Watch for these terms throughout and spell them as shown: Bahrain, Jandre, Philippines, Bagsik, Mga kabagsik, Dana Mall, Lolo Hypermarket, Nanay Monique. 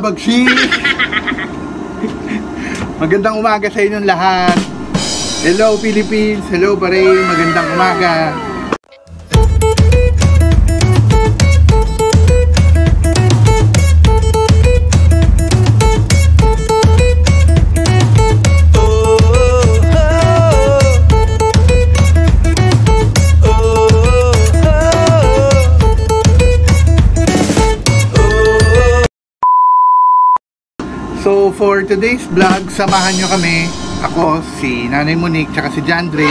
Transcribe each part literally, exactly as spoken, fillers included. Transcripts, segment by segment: kabagsik! Magandang umaga sa inyong lahat! Hello Philippines! Hello Bahrain! Magandang umaga! So for today's vlog, samahan nyo kami. Ako, si Nanay Monique, tsaka si Jandre.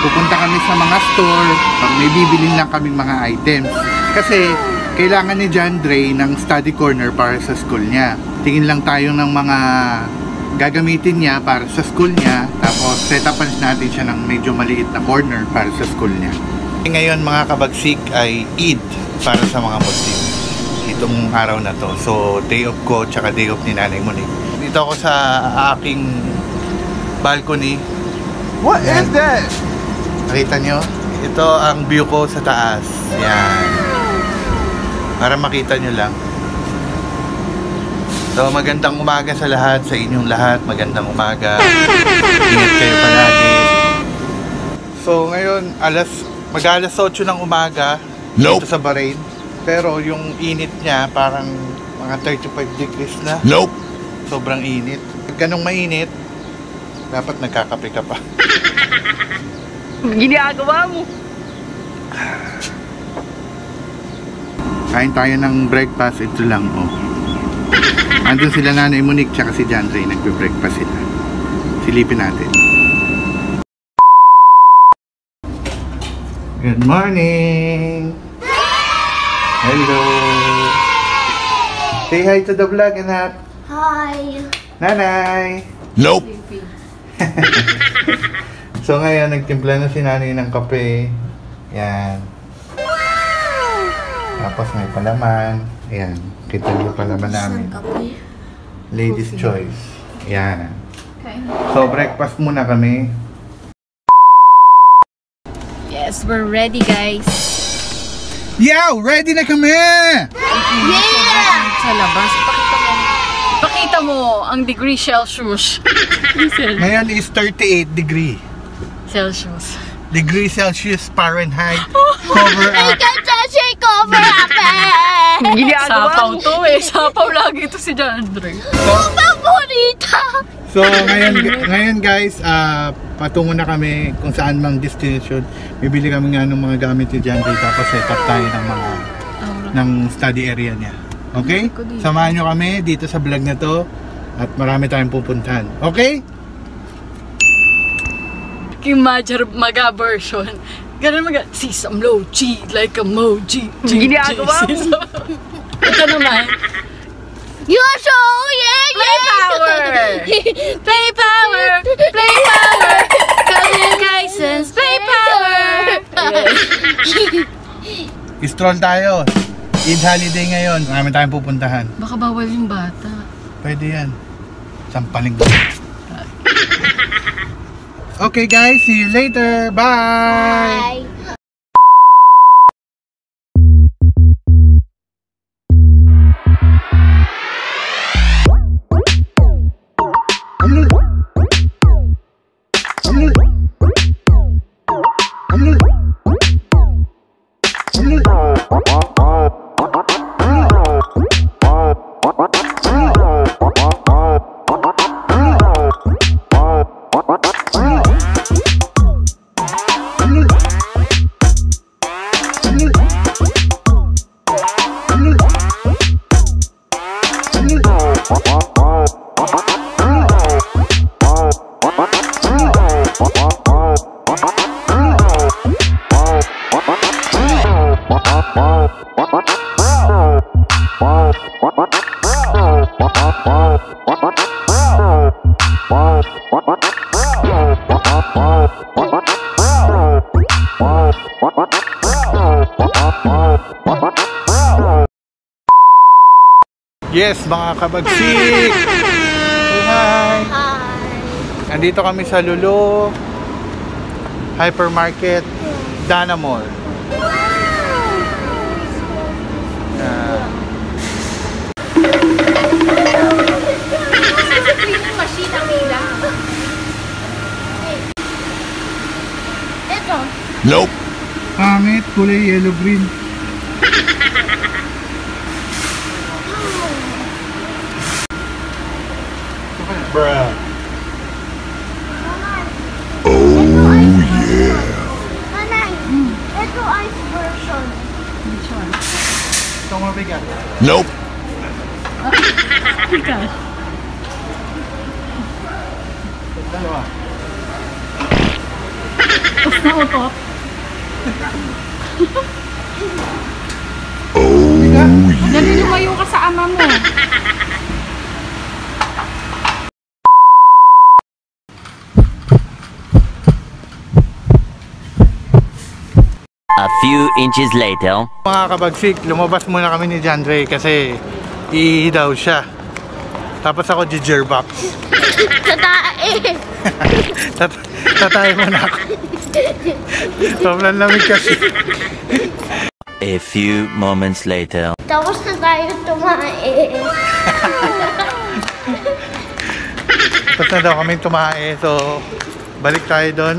Pupunta kami sa mga store pag may bibilin lang kami mga items. Kasi kailangan ni Jandre ng study corner para sa school niya. Tingin lang tayo ng mga gagamitin niya para sa school niya. Tapos set upan natin siya ng medyo maliit na corner para sa school niya. Ngayon mga kabagsik ay Eid para sa mga Muslim. Itong araw na to. So, day off ko tsaka day off ni Nanay Monique. Dito ako sa aking balcony. What Ayan. Is that? Nakita nyo? Ito ang view ko sa taas. Yan. Para makita nyo lang. So, magandang umaga sa lahat. Sa inyong lahat. Magandang umaga. Ingat kayo palagi. So, ngayon, alas, mag-alas otso ng umaga. Nope. Dito sa Bahrain. Pero yung init niya parang mga thirty-five degrees na. Nope! Sobrang init. Pag ganong mainit, dapat nagkakape ka pa. Ginagawa mo! Kain tayo ng breakfast. Ito lang, oh. Andun sila Nanay Monique tsaka si Jandre. Nagbe-breakfast sila. Silipin natin. Good morning! Hello! Say hi to the vlog, anak! Hi! Nanay! Nope! So ngayon, nagtimpla na si nanay ng kape. Yan. Tapos may palaman. Ayan. Kita niyo palaman namin. Ladies' choice. Yan. So breakfast muna kami. Yes, we're ready guys! Yeah! Ready na kami! Yeah! Sa labas, pakita mo. Pakita mo ang degree Celsius. Ngayon is thirty-eight degree. Celsius. Degree Celsius, Fahrenheit. Cover up. Ikaw, Celsius, cover up eh! Sapaw to eh. Sapaw lagi ito si Jandre. Sapaw bonita! So, ngayon, ngayon guys, uh, patungo na kami kung saan mang destination. Bibili kami nga ng mga gamit ni Jandre, tapos set up tayo ng mga ng study area niya. Okay? Samahan nyo kami dito sa vlog na to at marami tayong pupuntahan. Okay? Kimajar maga version. Ganun maga sisam lochi like a moji. Ginagawa mo. Ito naman. You show, yeah, play yeah. Power. Play power. Play power. Congratulations. Play power. Yeah. Stroll tayo. Eid holiday ngayon. Marami tayong pupuntahan. Baka bawal yung bata. Pwede yan. Sampaling. Okay guys, see you later. Bye. Bye. Yes, mga kabagsik! Hi! Andito kami sa Lolo Hypermarket, Dana Mall. Wow! to? Nope. Pangit, kulay yellow-green. Bruh. Oh, yeah. Nanay, ito ice version. Which one? Ito mabigat. Nope. Oh my gosh. Dalawa. Off na off. Oh, yeah. Dali lumayo ka sa ama mo. A few inches later. Mga kabagsik, lumabas muna kami ni Jandre kasi ihi daw siya. Tapos ako jijerbox. Tatae! Tatae muna ako. Sobrang lamig kasi. A few moments later. Tapos na tayo tumae. Tapos na daw kami tumae. So, balik tayo doon.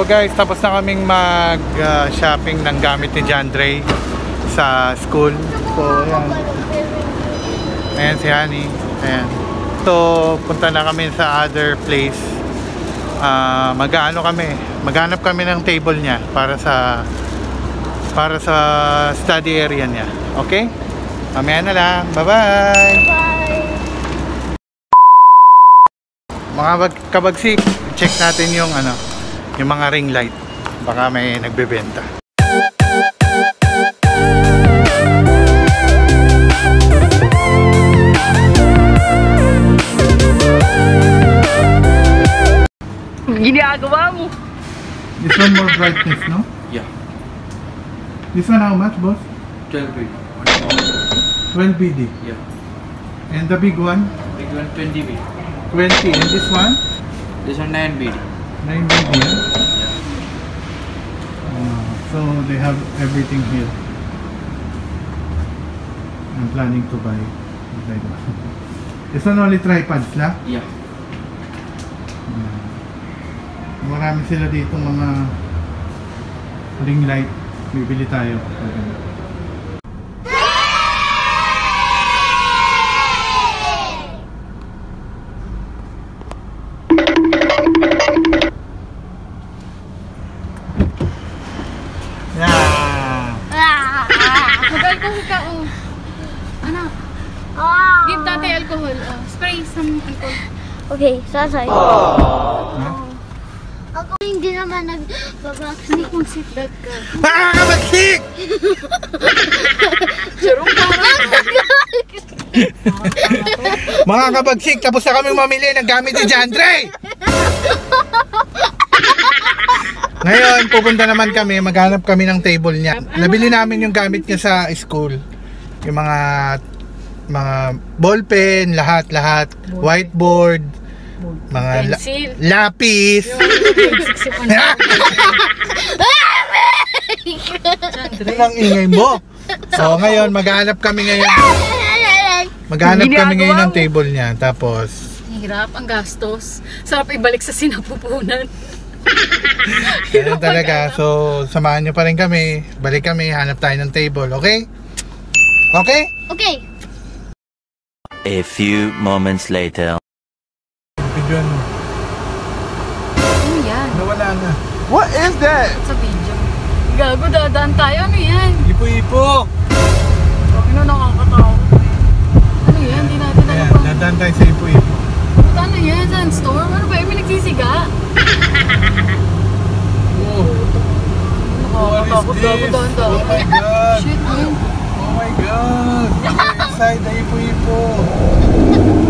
So guys, tapos na kaming mag-shopping uh, ng gamit ni Jandre sa school. So, ayan. Ayan si Honey. Ayan. So, punta na kami sa other place. Uh, Mag-aano kami. Maghanap kami ng table niya para sa para sa study area niya. Okay? Mamaya na lang. Bye-bye! Mga kabagsik, check natin yung ano. Yung mga ring light, baka may nagbebenta. Ginagawa mo. This one more brightness, no? Yeah. This one how much, boss? twelve B D. twelve B D? Yeah. And the big one? Big one, twenty B D. twenty. And this one? This one nine B D. nine B D, yeah? Uh, so they have everything here. I'm planning to buy this one only tripods la? Yeah. Uh, marami sila dito mga ring light. Bibili tayo. Okay. Oh. Give tatay alcohol. Oh, spray some alcohol. Okay, sasay. Oh. Ako hindi naman nagbabaksik kung seatbelt ka. Ah, kabagsik! Charong mga kabagsik, tapos na kaming mamili ng gamit ni Jandre! Ngayon, pupunta naman kami, maghanap kami ng table niya. Nabili namin yung gamit niya sa school. Yung mga mga ballpen, lahat-lahat, whiteboard, mga la lapis. Anong ingay mo? So ngayon, maghanap kami ngayon. Maghanap kami ngayon ng table niya. Tapos, hirap ang gastos. Sarap ibalik sa sinapupunan. Ganun talaga. So, samahan nyo pa rin kami. Balik kami, hanap tayo ng table. Okay? Okay? Okay. A few moments later. Video ano? Ano yan? Nawala na. What is that? Sa video. Gago, dadaan tayo. Ano yan? Ipo-ipo. Bakit na nakakatawa? Ano yan? Hindi natin alam pa. Dadaan tayo sa ipo-ipo. Ano yan? Saan store? Ano ba? May nagsisiga? Nakakatakot daw doon daw. Oh my god! Shit, man! Oh my god! Inside the ipo-ipo!